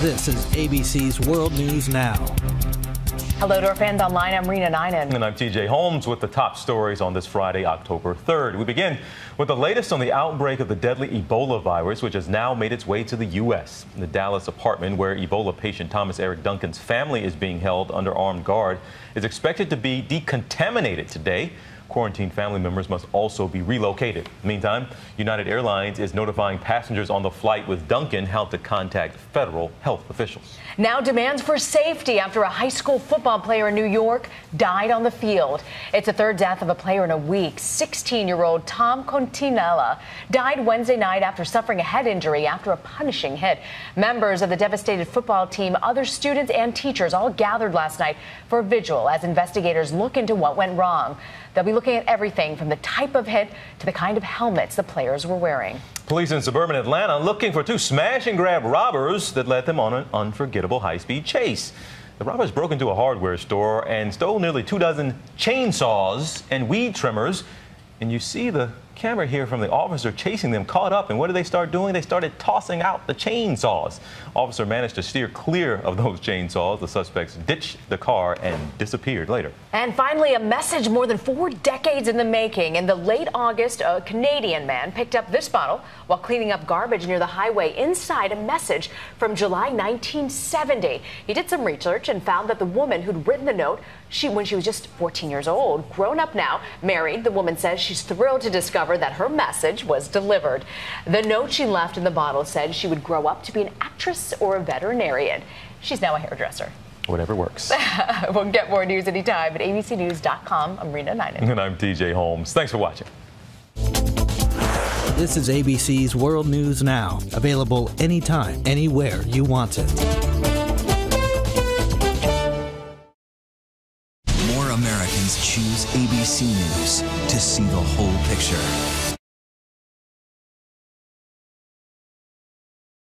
This is ABC's World News Now. Hello to our fans online. I'm Reena Ninan. And I'm TJ Holmes with the top stories on this Friday, October 3rd. We begin with the latest on the outbreak of the deadly Ebola virus, which has now made its way to the U.S. In the Dallas apartment where Ebola patient Thomas Eric Duncan's family is being held under armed guard is expected to be decontaminated today. Quarantined family members must also be relocated. Meantime, United Airlines is notifying passengers on the flight with Duncan how to contact federal health officials. Now demands for safety after a high school football player in New York died on the field. It's the third death of a player in a week. 16-year-old Tom Continella died Wednesday night after suffering a head injury after a punishing hit. Members of the devastated football team, other students and teachers all gathered last night for a vigil as investigators look into what went wrong. They'll be looking at everything from the type of hit to the kind of helmets the players were wearing. Police in suburban Atlanta looking for two smash-and-grab robbers that led them on an unforgettable high-speed chase. The robbers broke into a hardware store and stole nearly 24 chainsaws and weed trimmers. And you see the camera here from the officer chasing them, caught up. And what did they start doing? They started tossing out the chainsaws. Officer managed to steer clear of those chainsaws. The suspects ditched the car and disappeared later. And finally, a message more than 4 decades in the making. In the late August, a Canadian man picked up this bottle while cleaning up garbage near the highway. Inside, a message from July 1970. He did some research and found that the woman who'd written the note, when she was just 14 years old, grown up now, married. The woman says she's thrilled to discover that her message was delivered. The note she left in the bottle said she would grow up to be an actress or a veterinarian. She's now a hairdresser. Whatever works. We'll get more news anytime at abcnews.com. I'm Reena Ninan. And I'm TJ Holmes. Thanks for watching. This is ABC's World News Now. Available anytime, anywhere you want it. Americans choose ABC News to see the whole picture.